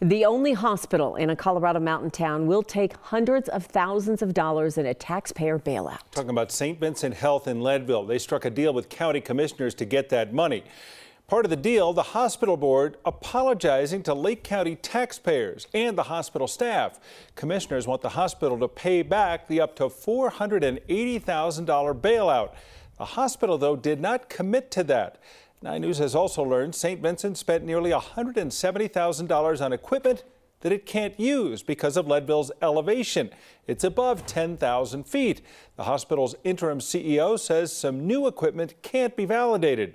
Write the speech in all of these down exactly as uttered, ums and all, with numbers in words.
The only hospital in a Colorado mountain town will take hundreds of thousands of dollars in a taxpayer bailout. Talking about Saint Vincent Health in Leadville. They struck a deal with county commissioners to get that money. Part of the deal, the hospital board apologizing to Lake County taxpayers and the hospital staff. Commissioners want the hospital to pay back the up to four hundred eighty thousand dollar bailout. The hospital, though, did not commit to that. Nine News has also learned Saint Vincent spent nearly one hundred seventy thousand dollars on equipment that it can't use because of Leadville's elevation. It's above ten thousand feet. The hospital's interim C E O says some new equipment can't be validated.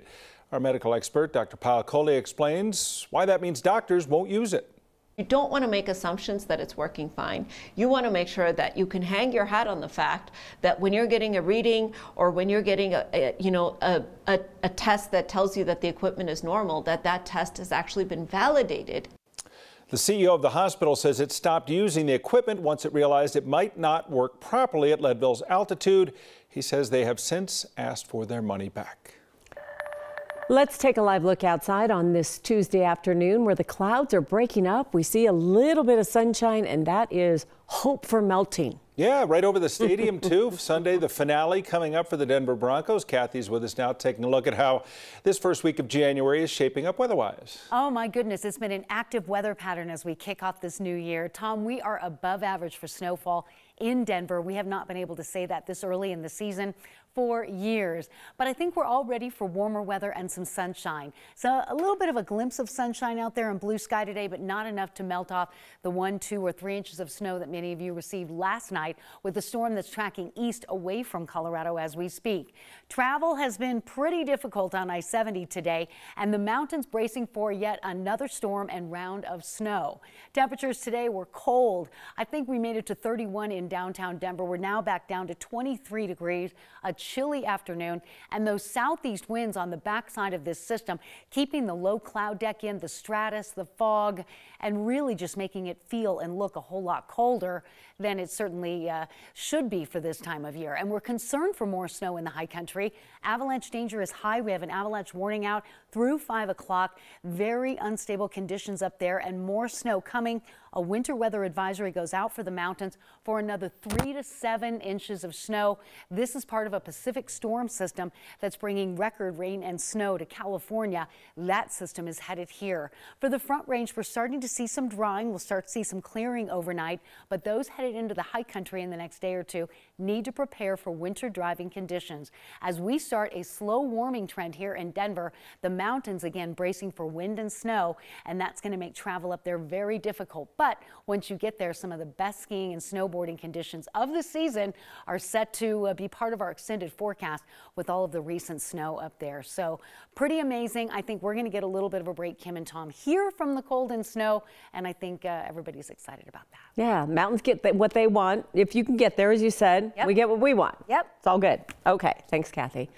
Our medical expert, Doctor Paul Coley, explains why that means doctors won't use it. You don't want to make assumptions that it's working fine. You want to make sure that you can hang your hat on the fact that when you're getting a reading or when you're getting a, a you know a, a, a test that tells you that the equipment is normal, that that test has actually been validated. The C E O of the hospital says it stopped using the equipment once it realized it might not work properly at Leadville's altitude. He says they have since asked for their money back. Let's take a live look outside on this Tuesday afternoon where the clouds are breaking up. We see a little bit of sunshine, and that is hope for melting. Yeah, right over the stadium, too. Sunday, the finale coming up for the Denver Broncos. Kathy's with us now taking a look at how this first week of January is shaping up weather-wise. Oh, my goodness. It's been an active weather pattern as we kick off this new year. Tom, we are above average for snowfall in Denver. We have not been able to say that this early in the season for years. But I think we're all ready for warmer weather and some sunshine. So a little bit of a glimpse of sunshine out there and blue sky today, but not enough to melt off the one, two, or three inches of snow that many of you received last night with the storm that's tracking east away from Colorado as we speak. Travel has been pretty difficult on I seventy today, and the mountains bracing for yet another storm and round of snow. Temperatures today were cold. I think we made it to thirty-one in downtown Denver. We're now back down to twenty-three degrees, a chilly afternoon, and those southeast winds on the backside of this system, keeping the low cloud deck in, the stratus, the fog, and really just making it feel and look a whole lot colder than it certainly Uh, should be for this time of year. And we're concerned for more snow in the high country. Avalanche danger is high. We have an avalanche warning out through five o'clock. Very unstable conditions up there and more snow coming. A winter weather advisory goes out for the mountains for another three to seven inches of snow. This is part of a Pacific storm system that's bringing record rain and snow to California. That system is headed here. For the front range, we're starting to see some drying. We'll start to see some clearing overnight, but those headed into the high country in the next day or two need to prepare for winter driving conditions. As we start a slow warming trend here in Denver, the mountains again bracing for wind and snow, and that's going to make travel up there very difficult. But But once you get there, some of the best skiing and snowboarding conditions of the season are set to uh, be part of our extended forecast with all of the recent snow up there. So pretty amazing. I think we're going to get a little bit of a break, Kim and Tom, here from the cold and snow. And I think uh, everybody's excited about that. Yeah, mountains get th what they want. If you can get there, as you said, yep. We get what we want. Yep. It's all good. Okay. Thanks, Kathy.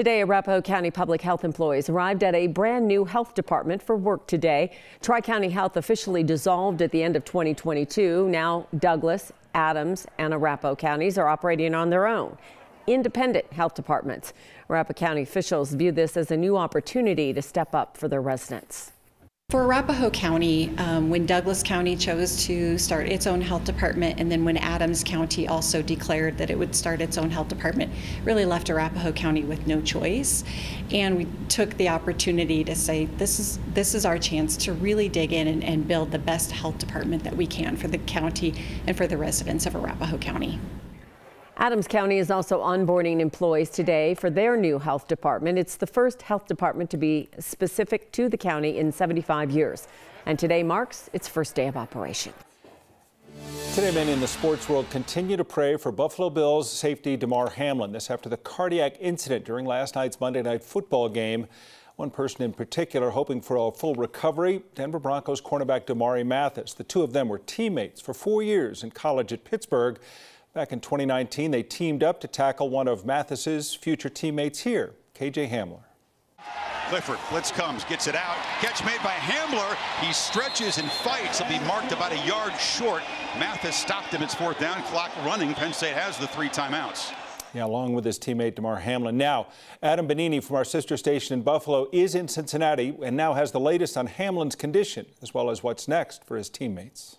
Today, Arapahoe County Public Health employees arrived at a brand new health department for work today. Tri-County Health officially dissolved at the end of twenty twenty-two. Now Douglas, Adams, and Arapahoe counties are operating on their own, independent health departments. Arapahoe County officials view this as a new opportunity to step up for their residents. For Arapahoe County, um, when Douglas County chose to start its own health department, and then when Adams County also declared that it would start its own health department, really left Arapahoe County with no choice. And we took the opportunity to say, this is this is our chance to really dig in and, and build the best health department that we can for the county and for the residents of Arapahoe County. Adams County is also onboarding employees today for their new health department. It's the first health department to be specific to the county in seventy-five years. And today marks its first day of operation. Today, many in the sports world continue to pray for Buffalo Bills safety Damar Hamlin. This after the cardiac incident during last night's Monday Night Football game. One person in particular hoping for a full recovery, Denver Broncos cornerback Damari Mathis. The two of them were teammates for four years in college at Pittsburgh. Back in twenty nineteen, they teamed up to tackle one of Mathis's future teammates here, K J. Hamler. Clifford, blitz comes, gets it out. Catch made by Hamler. He stretches and fights. He'll be marked about a yard short. Mathis stopped him. It's fourth down. Clock running. Penn State has the three timeouts. Yeah, along with his teammate Damar Hamlin. Now, Adam Benigni from our sister station in Buffalo is in Cincinnati and now has the latest on Hamlin's condition, as well as what's next for his teammates.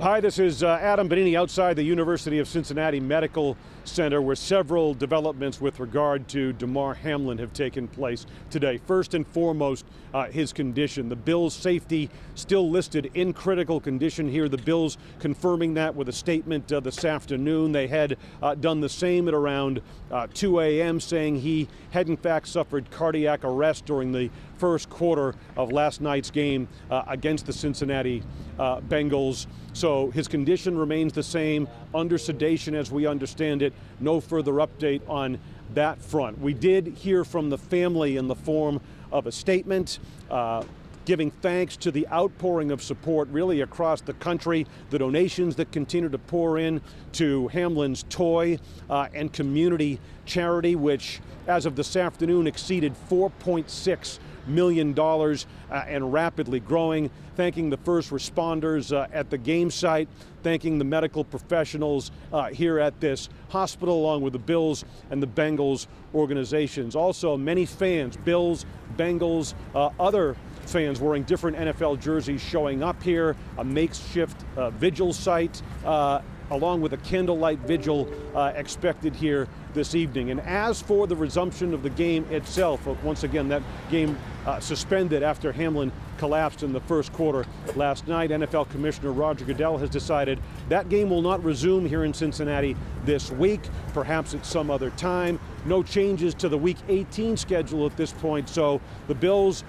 Hi, this is uh, Adam Benigni outside the University of Cincinnati Medical Center, where several developments with regard to Damar Hamlin have taken place today. First and foremost, uh, his condition. The Bills' safety still listed in critical condition here. The Bills confirming that with a statement uh, this afternoon. They had uh, done the same at around uh, two A M, saying he had in fact suffered cardiac arrest during the first quarter of last night's game uh, against the Cincinnati uh, Bengals. So his condition remains the same, under sedation as we understand it. No further update on that front. We did hear from the family in the form of a statement uh, giving thanks to the outpouring of support really across the country, the donations that continue to pour in to Hamlin's toy uh, and community charity, which as of this afternoon exceeded four point six million dollars uh, and rapidly growing, thanking the first responders uh, at the game site, thanking the medical professionals uh, here at this hospital, along with the Bills and the Bengals organizations. Also, many fans, Bills, Bengals, uh, other fans wearing different N F L jerseys showing up here, a makeshift uh, vigil site, uh, along with a candlelight vigil uh, expected here this evening. And as for the resumption of the game itself, once again, that game uh, suspended after Hamlin collapsed in the first quarter last night. N F L Commissioner Roger Goodell has decided that game will not resume here in Cincinnati this week, perhaps at some other time. No changes to the Week eighteen schedule at this point, so the Bills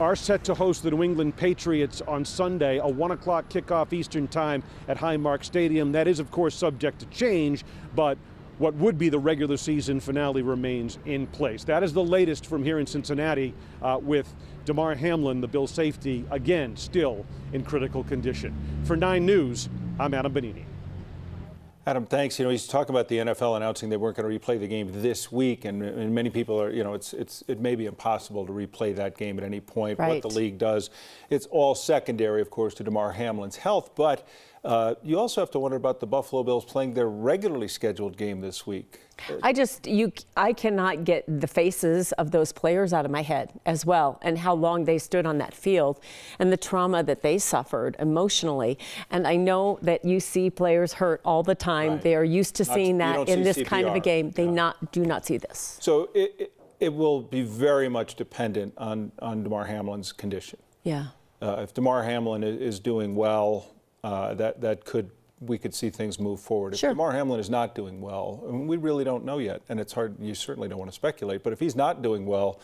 are set to host the New England Patriots on Sunday, a one o'clock kickoff Eastern time at Highmark Stadium. That is, of course, subject to change, but what would be the regular season finale remains in place. That is the latest from here in Cincinnati uh, with Damar Hamlin, the Bills' safety, again, still in critical condition. For nine News, I'm Adam Benigni. Adam, thanks. You know, he's talking about the N F L announcing they weren't going to replay the game this week, and, and many people are, you know, it's it's it may be impossible to replay that game at any point. Right. What the league does, it's all secondary, of course, to Damar Hamlin's health. But uh, you also have to wonder about the Buffalo Bills playing their regularly scheduled game this week. I just you I cannot get the faces of those players out of my head as well, and how long they stood on that field and the trauma that they suffered emotionally. And I know that you see players hurt all the time. Right. They are used to not, seeing that in see this C P R. Kind of a game. They yeah. not do not see this. So it, it, it will be very much dependent on, on Damar Hamlin's condition. Yeah. Uh, if Damar Hamlin is doing well, uh, that, that could we could see things move forward. Sure. If Damar Hamlin is not doing well, I mean, we really don't know yet, and it's hard. You certainly don't want to speculate. But if he's not doing well,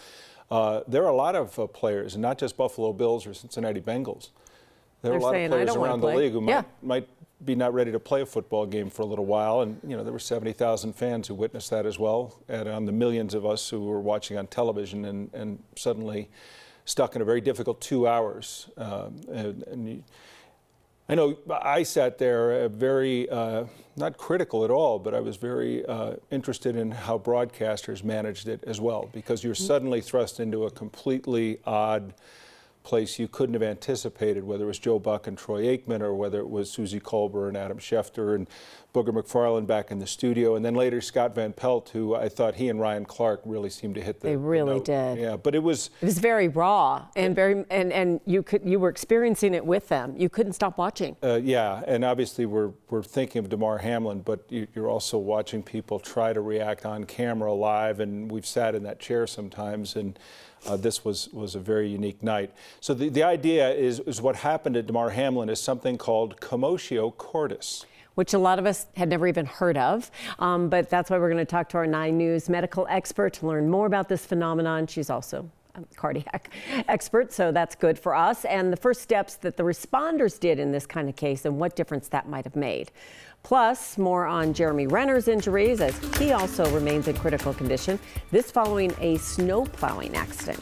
uh, there are a lot of uh, players, and not just Buffalo Bills or Cincinnati Bengals. There They're are a lot saying, of players around the league who might, yeah. might be not ready to play a football game for a little while. And, you know, there were seventy thousand fans who witnessed that as well, and um, the millions of us who were watching on television and, and suddenly stuck in a very difficult two hours. Um, and, and you, I know I sat there uh, very, uh, not critical at all, but I was very uh, interested in how broadcasters managed it as well, because you're suddenly thrust into a completely odd place you couldn't have anticipated, whether it was Joe Buck and Troy Aikman, or whether it was Suzy Kolber and Adam Schefter and Booger McFarland back in the studio, and then later Scott Van Pelt, who I thought he and Ryan Clark really seemed to hit the. They really the note. Did. Yeah, but it was it was very raw and very and and you could you were experiencing it with them. You couldn't stop watching. Uh, yeah, and obviously we're we're thinking of Damar Hamlin, but you, you're also watching people try to react on camera live, and we've sat in that chair sometimes and. Uh, this was, was a very unique night. So the, the idea is, is what happened at Damar Hamlin is something called commotio cordis, which a lot of us had never even heard of. Um, but that's why we're going to talk to our nine News medical expert to learn more about this phenomenon. She's also a cardiac expert, so that's good for us. And the first steps that the responders did in this kind of case and what difference that might have made. Plus, more on Jeremy Renner's injuries, as he also remains in critical condition, this following a snow plowing accident.